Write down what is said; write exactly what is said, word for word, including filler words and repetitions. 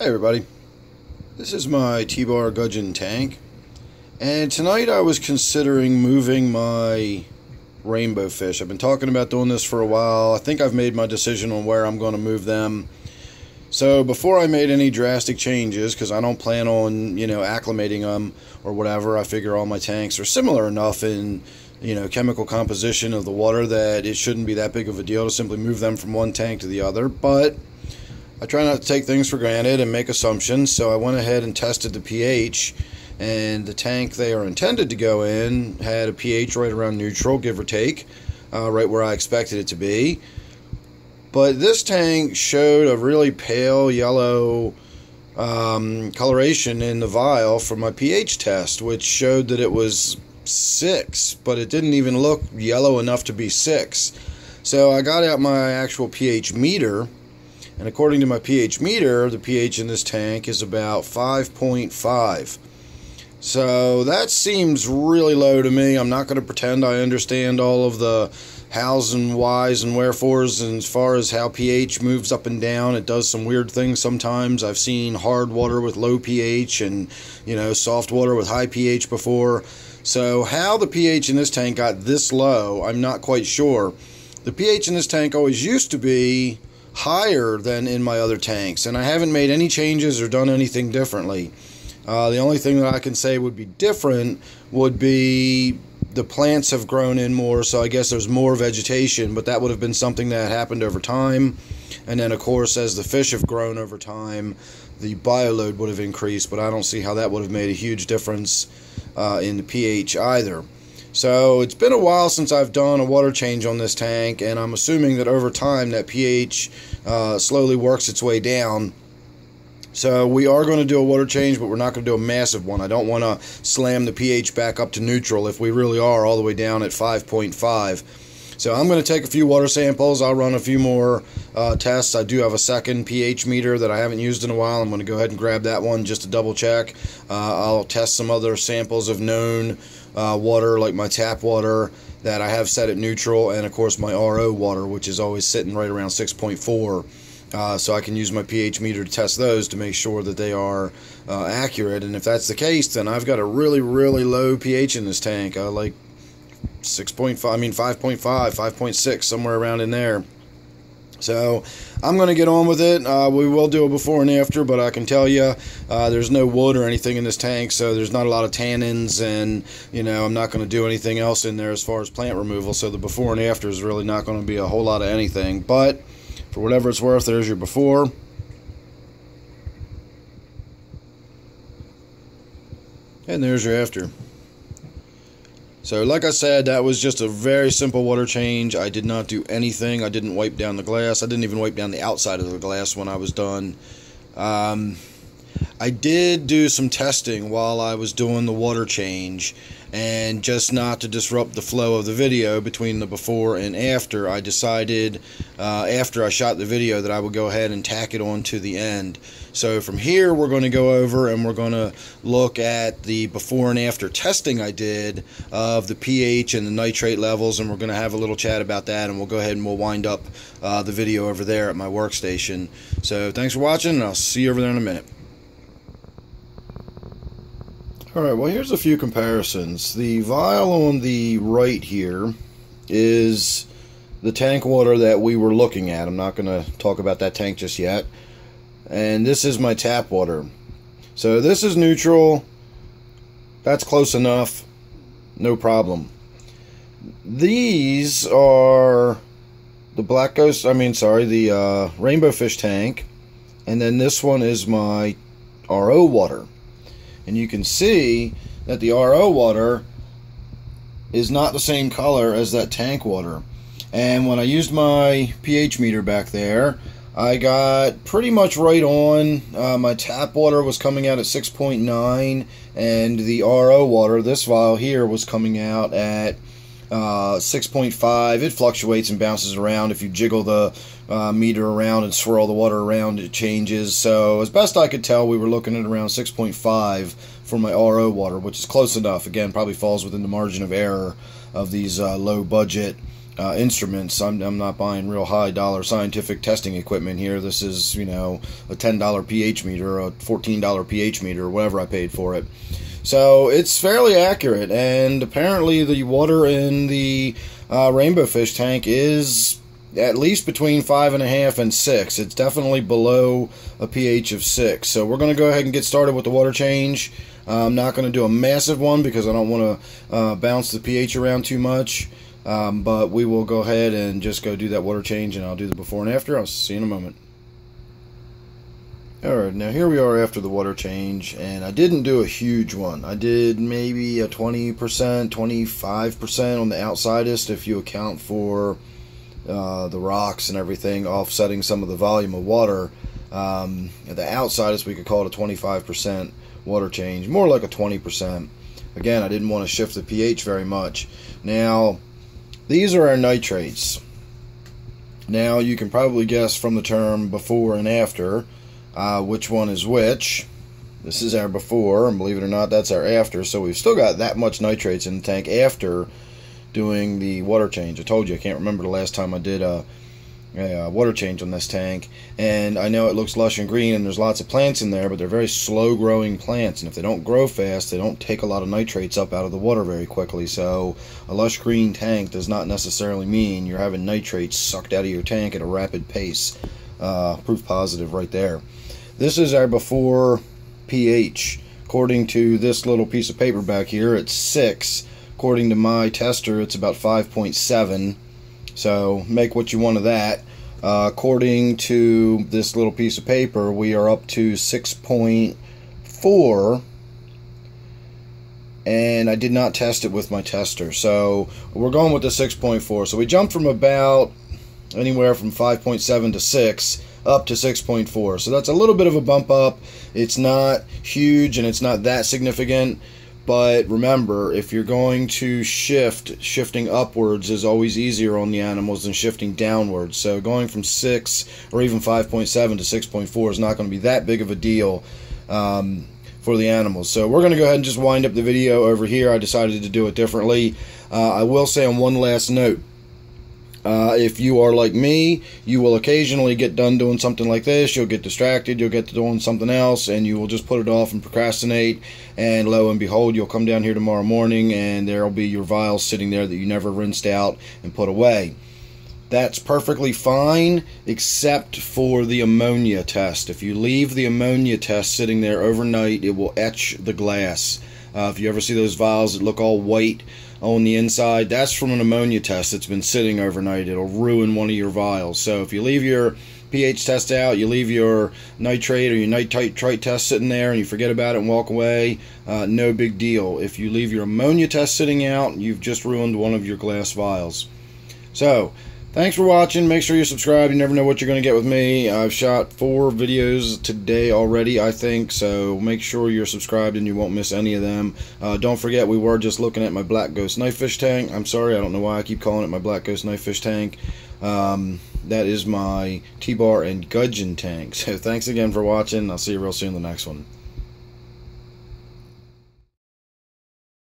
Hey everybody, this is my t-bar gudgeon tank, and tonight I was considering moving my rainbow fish. I've been talking about doing this for a while. I think I've made my decision on where I'm going to move them. So before I made any drastic changes, because I don't plan on, you know, acclimating them or whatever, I figure all my tanks are similar enough in, you know, chemical composition of the water that it shouldn't be that big of a deal to simply move them from one tank to the other. But I try not to take things for granted and make assumptions, so I went ahead and tested the pH, and the tank they are intended to go in had a pH right around neutral, give or take, uh, right where I expected it to be. But this tank showed a really pale yellow um, coloration in the vial from my pH test, which showed that it was six, but it didn't even look yellow enough to be six. So I got out my actual pH meter, and according to my pH meter, the pH in this tank is about five point five. So that seems really low to me. I'm not going to pretend I understand all of the hows and whys and wherefores and as far as how pH moves up and down. It does some weird things sometimes. I've seen hard water with low pH and, you know, soft water with high pH before. So how the pH in this tank got this low, I'm not quite sure. The pH in this tank always used to be higher than in my other tanks, and I haven't made any changes or done anything differently. Uh, the only thing that I can say would be different would be the plants have grown in more, so I guess there's more vegetation, but that would have been something that happened over time. And then, of course, as the fish have grown over time, the bioload would have increased, but I don't see how that would have made a huge difference uh, in the pH either. So it's been a while since I've done a water change on this tank, and I'm assuming that over time that pH uh, slowly works its way down. So we are going to do a water change, but we're not going to do a massive one. I don't want to slam the pH back up to neutral if we really are all the way down at five point five. So I'm going to take a few water samples. I'll run a few more uh, tests. I do have a second pH meter that I haven't used in a while. I'm going to go ahead and grab that one just to double check. Uh, I'll test some other samples of known Uh, water, like my tap water that I have set at neutral, and of course my R O water, which is always sitting right around six point four, uh, so I can use my pH meter to test those to make sure that they are uh, accurate. And if that's the case, then I've got a really really low pH in this tank, uh, like six point five, I mean five point five, five point six, somewhere around in there. So I'm going to get on with it. Uh, we will do a before and after, but I can tell you uh, there's no wood or anything in this tank, so there's not a lot of tannins, and, you know, I'm not going to do anything else in there as far as plant removal, so the before and after is really not going to be a whole lot of anything. But for whatever it's worth, there's your before. And there's your after. So like I said, that was just a very simple water change. I did not do anything. I didn't wipe down the glass. I didn't even wipe down the outside of the glass when I was done. Um, I did do some testing while I was doing the water change, and just not to disrupt the flow of the video between the before and after, I decided uh, after I shot the video that I would go ahead and tack it on to the end. So from here we're going to go over and we're going to look at the before and after testing I did of the pH and the nitrate levels, and we're going to have a little chat about that, and we'll go ahead and we'll wind up uh, the video over there at my workstation. So thanks for watching, and I'll see you over there in a minute. Alright, well, here's a few comparisons. The vial on the right here is the tank water that we were looking at. I'm not going to talk about that tank just yet. And this is my tap water. So this is neutral. That's close enough. No problem. These are the Black Ghost, I mean, sorry, the uh, rainbow fish tank. And then this one is my R O water. And you can see that the R O water is not the same color as that tank water. And when I used my pH meter back there, I got pretty much right on. Uh, my tap water was coming out at six point nine, and the R O water, this vial here, was coming out at uh, six point five. It fluctuates and bounces around. If you jiggle the uh, meter around and swirl the water around, it changes. So as best I could tell, we were looking at around six point five for my R O water, which is close enough. Again, probably falls within the margin of error of these uh, low budget uh, instruments. I'm, I'm not buying real high dollar scientific testing equipment here. This is, you know, a ten dollar pH meter, a fourteen dollar pH meter, whatever I paid for it. So it's fairly accurate, and apparently the water in the uh, rainbow fish tank is at least between five and a half and six. It's definitely below a pH of six. So we're going to go ahead and get started with the water change. Uh, I'm not going to do a massive one because I don't want to uh, bounce the pH around too much. Um, but we will go ahead and just go do that water change, and I'll do the before and after. I'll see you in a moment. Alright, now here we are after the water change, and I didn't do a huge one. I did maybe a twenty percent, twenty-five percent on the outsidest if you account for uh, the rocks and everything offsetting some of the volume of water. Um, the outsidest, we could call it a twenty-five percent water change, more like a twenty percent. Again, I didn't want to shift the pH very much. Now, these are our nitrates. Now, you can probably guess from the term before and after Uh, which one is which. This is our before, and believe it or not, that's our after. So we've still got that much nitrates in the tank after doing the water change. I told you I can't remember the last time I did a, a water change on this tank, and I know it looks lush and green and there's lots of plants in there, but they're very slow growing plants, and if they don't grow fast, they don't take a lot of nitrates up out of the water very quickly. So a lush green tank does not necessarily mean you're having nitrates sucked out of your tank at a rapid pace. Uh, proof positive right there. This is our before pH. According to this little piece of paper back here, it's six. According to my tester, it's about five point seven. So make what you want of that. Uh, according to this little piece of paper, we are up to six point four. And I did not test it with my tester. So we're going with the six point four. So we jumped from about anywhere from five point seven to six up to six point four, so that's a little bit of a bump up. It's not huge and it's not that significant, but remember, if you're going to shift, shifting upwards is always easier on the animals than shifting downwards. So going from six or even five point seven to six point four is not going to be that big of a deal um, for the animals. So we're going to go ahead and just wind up the video over here. I decided to do it differently. Uh, I will say on one last note, Uh, if you are like me, you will occasionally get done doing something like this, you'll get distracted, you'll get to doing something else, and you will just put it off and procrastinate, and lo and behold, you'll come down here tomorrow morning and there will be your vials sitting there that you never rinsed out and put away. That's perfectly fine, except for the ammonia test. If you leave the ammonia test sitting there overnight, it will etch the glass. Uh, if you ever see those vials that look all white on the inside, that's from an ammonia test that's been sitting overnight. It'll ruin one of your vials. So if you leave your pH test out, you leave your nitrate or your nitrite test sitting there and you forget about it and walk away, uh, no big deal. If you leave your ammonia test sitting out, you've just ruined one of your glass vials. So thanks for watching. Make sure you subscribe. You never know what you're going to get with me. I've shot four videos today already, I think, so make sure you're subscribed and you won't miss any of them. Uh, don't forget, we were just looking at my Black Ghost Knifefish tank. I'm sorry, I don't know why I keep calling it my Black Ghost Knifefish tank. Um, that is my T-bar and gudgeon tank. So thanks again for watching. I'll see you real soon in the next one.